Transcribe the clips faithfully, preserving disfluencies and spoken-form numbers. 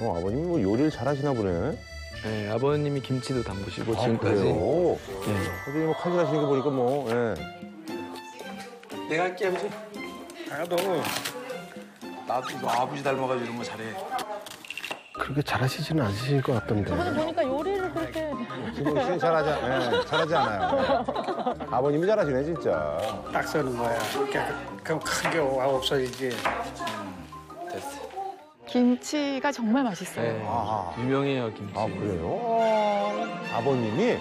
어, 아버님이 뭐 요리를 잘하시나 보네. 네, 아버님이 김치도 담그시고 아, 지금까지. 그래요? 네. 선생님 뭐 칼질 하시는 거 보니까 뭐. 예. 내가 할게, 아버지. 아, 너. 나도 너 아버지 닮아가지고 이런 거 잘해. 그렇게 잘하시지는 않으실 것 같던데. 저번에 보니까 요리를 그렇게. 지금 잘하지, 네, 잘하지 않아요. 네. 아버님이 잘하시네, 진짜. 딱 서는 거야. 그럼 크게 없어지지. 음, 됐어. 김치가 정말 맛있어요. 네, 아, 유명해요, 김치. 아, 그래요? 아버님이?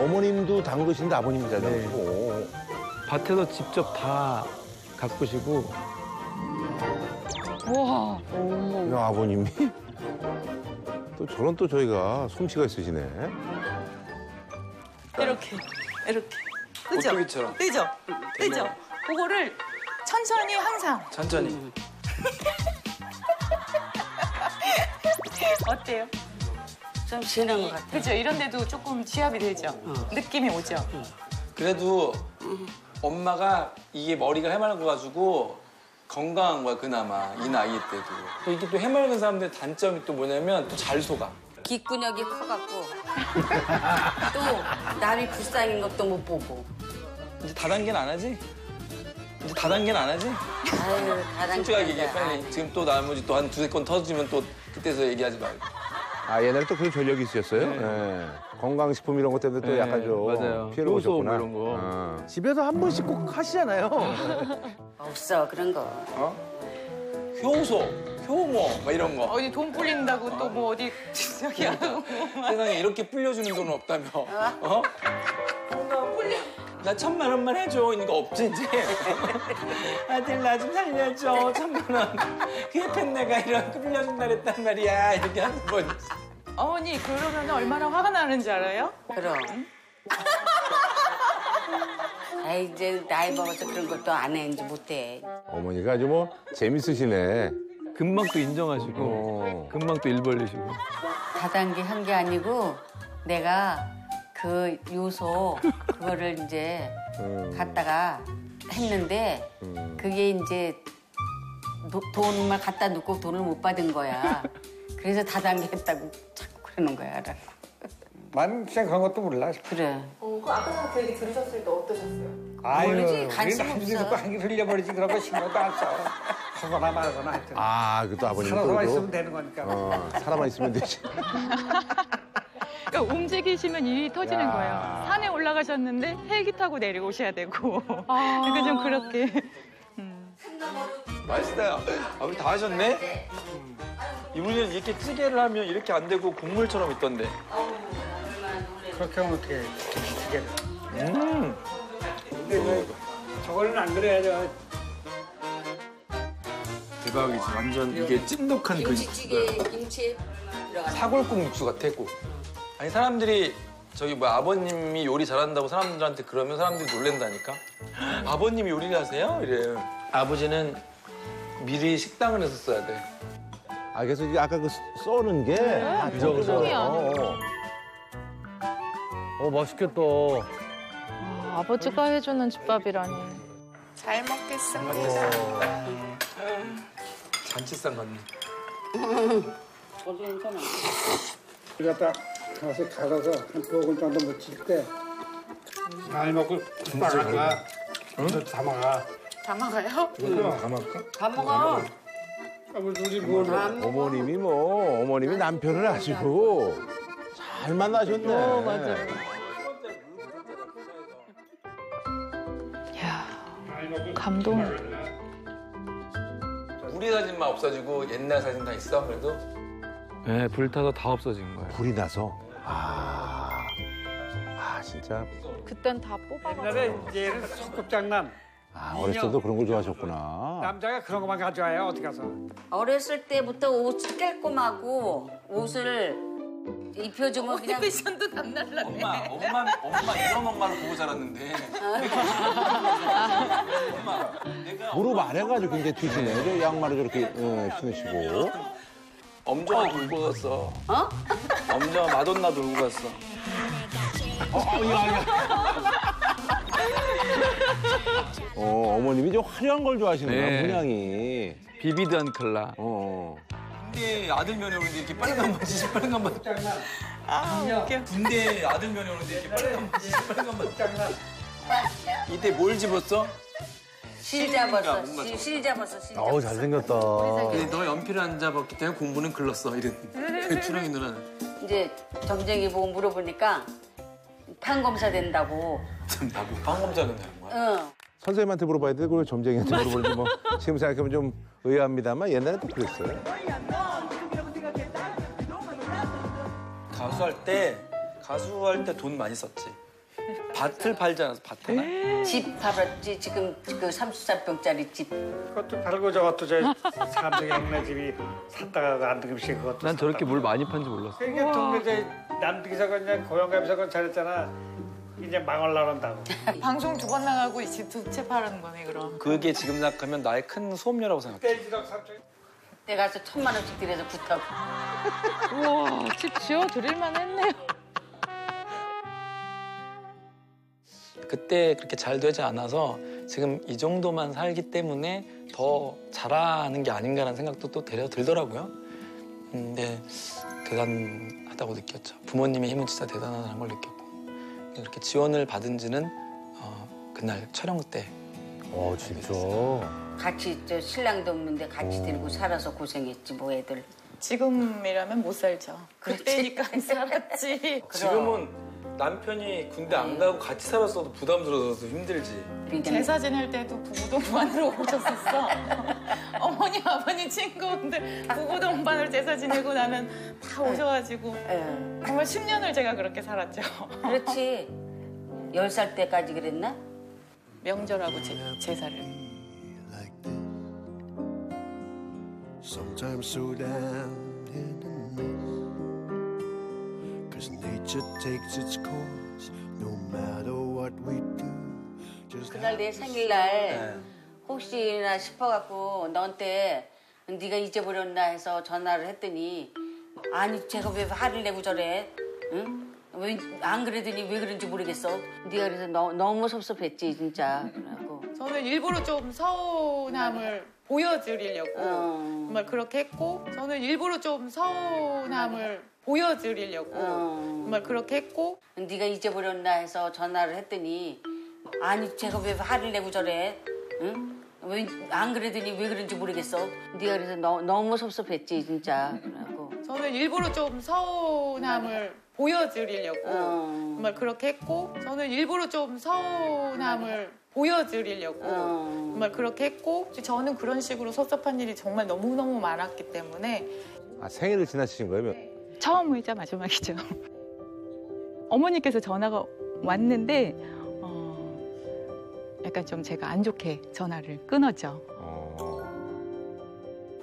어머님도 담그시는데 아버님이 잘 담그시고. 네. 밭에서 직접 다 가꾸시고. 우와. 야, 아버님이? 또 저런 또 저희가 솜씨가 있으시네. 이렇게, 이렇게. 뜨죠? 오뚜기처럼. 뜨죠? 뜨죠? 그거를 천천히 항상. 천천히. 어때요? 좀 진한 것 같아요. 그렇죠? 이런 데도 조금 취합이 되죠? 어. 느낌이 오죠? 응. 그래도 엄마가 이게 머리가 해맑아가지고 건강한 거야, 그나마. 이 나이 때도. 또 이게 또 해맑은 사람들의 단점이 또 뭐냐면 또 잘 속아. 귓구녕이 커갖고 또 남이 불쌍인 것도 못 보고. 이제 다단계는 안 하지? 이제 다단계는 안 하지? 아유, 다단계. 솔직하게 얘기해, 빨리. 아유. 지금 또 나머지 또 한 두세 건 터지면 또 그때서 얘기하지 말고. 아, 옛날에 또 그런 전력이 있으셨어요? 네. 네. 건강식품 이런 것 때문에 또 네, 약간 좀 맞아요. 피해를 보셨구나. 이런 거. 아. 집에서 한 번씩 꼭 하시잖아요. 없어, 그런 거. 어? 효소, 효모, 막 이런 거. 어디 돈 불린다고 어? 또 뭐 어디 저기 하고. 세상에 이렇게 불려주는 돈은 없다며. 어? 너 불려. 나 천만 원만 해줘. 이런 거 없지, 이제. 아들, 나 좀 살려줘. 천만 원. 그 옆에 내가 이런 거 빌려준다 그랬단 말이야. 이렇게 한 번. 어머니, 그러면 얼마나 화가 나는지 알아요? 그럼. 아, 이제 나이 먹어서 그런 것도 안 해. 이제 못 해. 어머니가 아주 뭐 재밌으시네. 금방 또 인정하시고, 어. 금방 또 일 벌리시고. 다단계 한 게 아니고 내가 그 요소 그거를 이제 음. 갖다가 했는데 음. 그게 이제 노, 돈만 갖다 놓고 돈을 못 받은 거야. 그래서 다단계 했다고 자꾸 그러는 거야. 만 생각한 것도 몰라. 그래. 어, 그 아까 그 얘기 들으셨을 때 어떠셨어요? 아유, 관심 없어. 한개 흘려버리지 그런 거 신경도 안 써. 하거나 말거나 하여튼. 아, 그 또 아버님 또. 살아만 있으면 되는 거니까. 어, 살아만 있으면 되지. 그러니까 움직이시면 일이 터지는 야. 거예요. 산에 올라가셨는데 헬기 타고 내려오셔야 되고. 아. 그러니까 좀 그렇게. 음. 맛있어요. 아버님 다 하셨네? 음. 이분은 이렇게 찌개를 하면 이렇게 안 되고 국물처럼 있던데. 그렇게 하면 어떻게 해, 찌개를. 음. 근데 저걸로는 안 그래야죠. 대박이지. 완전 이게 찐득한 그 김치찌개, 김치. 사골국 육수 같아, 꼭. 아니 사람들이 저기 뭐 아버님이 요리 잘한다고 사람들한테 그러면 사람들이 놀란다니까. 아버님이 요리를 하세요? 이래요. 아버지는 미리 식당을 했었어야 돼. 아 그래서 이제 아까 그 써는 게 그저 그저. 어 맛있겠다. 아, 아버지가 해주는 집밥이라니. 잘 먹겠습니다. 잔치상 같네. 어제 괜찮아. 우리가 딱 가서 갈아서 한 포근 정도 묻힐 때 많이 먹고 담아가. 응? 담아가. 담아가요? 응. 담아가? 담아가. 아버지 뭐 어머님이 뭐 어머님이 남편을 아시고 잘 만나셨네. 어, 맞아요. 야 감동. 우리 사진만 없어지고 옛날 사진 다 있어 그래도? 네, 불 타서 다 없어진 거예요. 불이 나서. 아, 아 진짜. 그땐 다 뽑아가지고. 옛날에 이제는 소꿉장난. 아, 어렸을 때도 그런 걸 좋아하셨구나. 남자가 그런 것만 가져와요, 어디 가서. 어렸을 때부터 옷을 깔끔하고 옷을 입혀주면 그냥. 패션도 남날라네. 엄마, 엄마, 엄마 이런 엄마를 보고 자랐는데. 엄마, 내가 무릎 아래가지고 굉장히 튀시네. 저 양말을 저렇게 어, 신으시고. 엄정아 돌고 갔어. 어? 엄정아 마돈나 돌고 갔어. 어, 어, 이거 아니야. 어, 어머님이 좀 화려한 걸 좋아하시는구나, 네. 분양이. 비비드한 컬러. 어. 군대 아들 면허인데 이렇게 빨간 바지, 빨간 바지. 아, 웃겨. 군대 아들 면허인데 이렇게 빨간 바지, 빨간 바지. 이때 뭘 집었어? 실 잡았어. 실, 실 잡았어. 실 아우, 잡았어. 잘생겼다. 근데 너 연필 안 잡았기 때문에 공부는 글렀어. 이런. 추렁이 누나는. 이제 정쟁이 보고 물어보니까 판검사 된다고. 된다고? 판검사 된다는 거야? 응. 선생님한테 물어봐야 되고 점쟁이한테 물어보는데 뭐 지금 생각하면 좀 의아합니다만 옛날에 또 그랬어요. 가수할 때 가수할 때 돈 많이 썼지. 밭을 팔지 않았어, 밭을. 집 팔았지, 지금 그 삼십삼 평짜리 집. 그것도 팔고 저것도 저 삼성의 형네 집이 샀다가 남득이식 그것도 난 샀다가. 저렇게 물 많이 판지 몰랐어. 이게 동네 남득이서건 그냥 고용감이서건 잘했잖아. 이제 망을 나간다고. 방송 두 번 나가고 이제 두 채 팔은 거네, 그럼. 그게 지금 생각하면 나의 큰 소음료라고 생각해. 그때 가서 천만 원씩 들여서 붙어. 우와, 집 지어 드릴만 했네요. 그때 그렇게 잘 되지 않아서 지금 이 정도만 살기 때문에 더 잘하는 게 아닌가라는 생각도 또 되려 들더라고요. 근데 대단하다고 느꼈죠. 부모님의 힘은 진짜 대단하다는 걸 느꼈고. 이렇게 지원을 받은 지는 어, 그날 촬영 때. 어, 진짜. 같이 저 신랑도 없는데 같이 데리고 살아서 고생했지 뭐 애들. 지금이라면 못 살죠. 그때니까 살았지. 지금은 남편이 군대 안 가고 같이 살았어도 부담스러워서 힘들지. 제사 지낼 때도 부부동반으로 오셨었어. 어머니, 아버님, 친구분들 부부동반으로 제사 지내고 나면 다 오셔가지고 정말 십 년을 제가 그렇게 살았죠. 그렇지. 열 살 때까지 그랬나? 명절하고 제, 제사를. Sometimes so down in the mess, cause nature takes its course, no matter what we do. 그날 내 생일날 혹시나 싶어갖고 너한테 네가 잊어버렸나 해서 전화를 했더니 아니 제가 왜 화를 내고 저래? 응? 왜 안 그러더니 왜 그런지 모르겠어. 네가 그래서 너, 너무 섭섭했지 진짜. 그래갖고. 저는 일부러 좀 서운함을 보여드리려고 어... 정말 그렇게 했고 저는 일부러 좀 서운함을 보여드리려고 어... 정말 그렇게 했고 네가 잊어버렸나 해서 전화를 했더니 아니 제가 왜 화를 내고 저래? 응? 왜 안 그러더니 왜 그런지 모르겠어. 네가 그래서 너, 너무 섭섭했지 진짜. 그래갖고. 저는 일부러 좀 서운함을 보여드리려고 어... 정말 그렇게 했고 저는 일부러 좀 서운함을 보여드리려고 어... 정말 그렇게 했고 저는 그런 식으로 섭섭한 일이 정말 너무너무 많았기 때문에. 아, 생일을 지나치신 거예요? 네. 처음이자 마지막이죠. 어머니께서 전화가 왔는데 어, 약간 좀 제가 안 좋게 전화를 끊었죠. 어...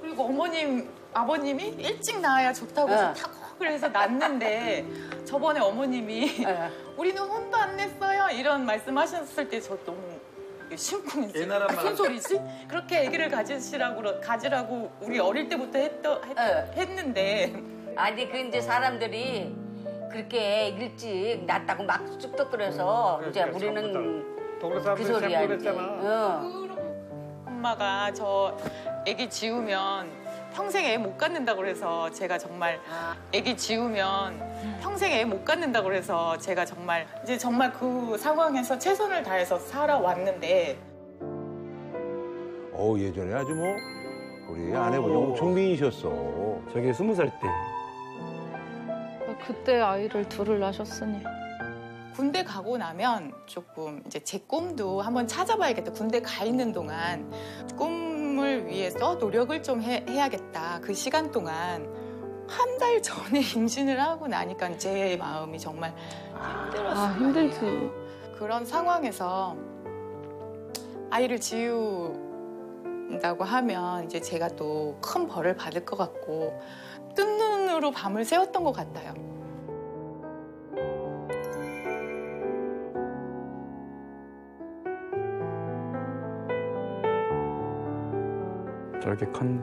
그리고 어머님, 아버님이 일찍 낳아야 좋다고 해서 어. 탁 그래서 낳았는데 저번에 어머님이 어. 우리는 혼도 안 냈어요 이런 말씀하셨을 때 저 너무 심쿵이지. 큰소리지? 그렇게 아기를 가지시라고 가지라고 우리 어릴 때부터 했더, 했, 어. 했는데 아니 그 이제 사람들이 그렇게 일찍 낳았다고 막 쑥덕거려서 응, 이제 우리는 그 소리야. 응. 엄마가 저 아기 지우면 평생 애 못 갖는다고 그래서 제가 정말 아기 지우면 평생 애 못 갖는다고 그래서 제가 정말 이제 정말 그 상황에서 최선을 다해서 살아왔는데. 어우 예전에 아주 뭐 우리 아내분이 엄청 미인이셨어. 자기 스무 살 때. 그때 아이를 둘을 낳으셨으니. 군대 가고 나면 조금 이제 제 꿈도 한번 찾아봐야겠다. 군대 가 있는 동안 꿈. 꿈을 위해서 노력을 좀 해, 해야겠다. 그 시간 동안 한 달 전에 임신을 하고 나니까 제 마음이 정말 힘들었어요. 아, 힘들지. 그런 상황에서 아이를 지운다고 하면 이제 제가 또 큰 벌을 받을 것 같고 뜬 눈으로 밤을 새웠던 것 같아요. 저렇게 큰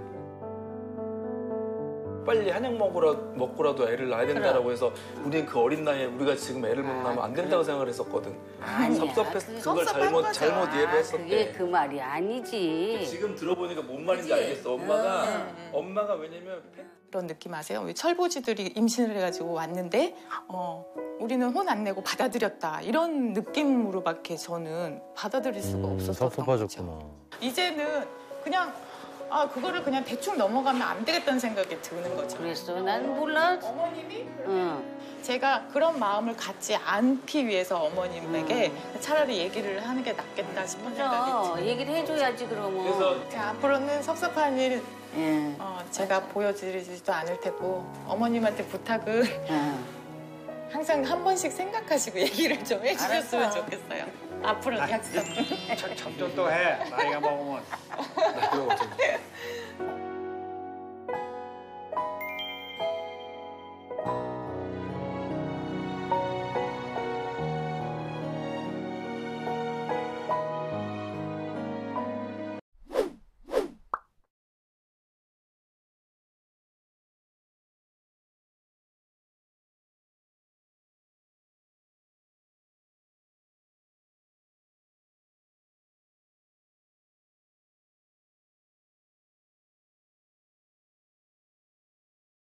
빨리 한약 먹으라, 먹고라도 애를 낳아야 된다라고 그럼. 해서 우리는 그 어린 나이에 우리가 지금 애를 못 낳으면 아, 안 된다고 그래. 생각을 했었거든. 아니야, 섭섭했, 그, 그걸 잘못, 잘못 이해를 했었대. 그게 그 말이 아니지. 지금 들어보니까 뭔 말인지 그치? 알겠어. 엄마가, 응, 응. 엄마가 왜냐면 그런 느낌 아세요? 우리 철부지들이 임신을 해가지고 왔는데 어, 우리는 혼 안 내고 받아들였다. 이런 느낌으로밖에 저는 받아들일 수가 음, 없었던 거죠. 이제는 그냥 아, 그거를 그냥 대충 넘어가면 안 되겠다는 생각이 드는 거죠. 그랬어? 난 몰라. 어머님이? 응. 제가 그런 마음을 갖지 않기 위해서 어머님에게 응. 차라리 얘기를 하는 게 낫겠다 싶은 생각이 들어요. 얘기를 해줘야지, 그러면. 그래서 앞으로는 섭섭한 일 응. 어, 제가 보여드리지도 않을 테고 어머님한테 부탁은 응. 항상 한 번씩 생각하시고 얘기를 좀 해주셨으면 알았어. 좋겠어요. 앞으로 약속. 작전 또 해, 나이가 먹으면.